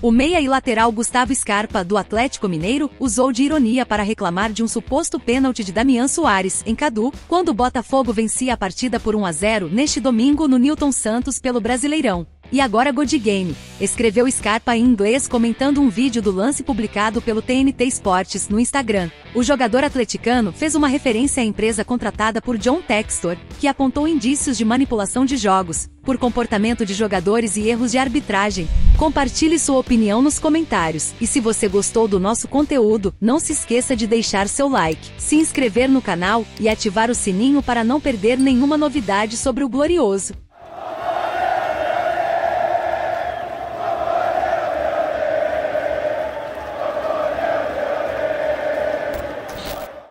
O meia e lateral Gustavo Scarpa, do Atlético Mineiro, usou de ironia para reclamar de um suposto pênalti de Damián Suárez, em Cadu, quando o Botafogo vencia a partida por 1-0 neste domingo no Nilton Santos pelo Brasileirão. E agora GOOD GAME, escreveu Scarpa em inglês comentando um vídeo do lance publicado pelo TNT Sports no Instagram. O jogador atleticano fez uma referência à empresa contratada por John Textor, que apontou indícios de manipulação de jogos, por comportamento de jogadores e erros de arbitragem. Compartilhe sua opinião nos comentários. E se você gostou do nosso conteúdo, não se esqueça de deixar seu like, se inscrever no canal e ativar o sininho para não perder nenhuma novidade sobre o Glorioso.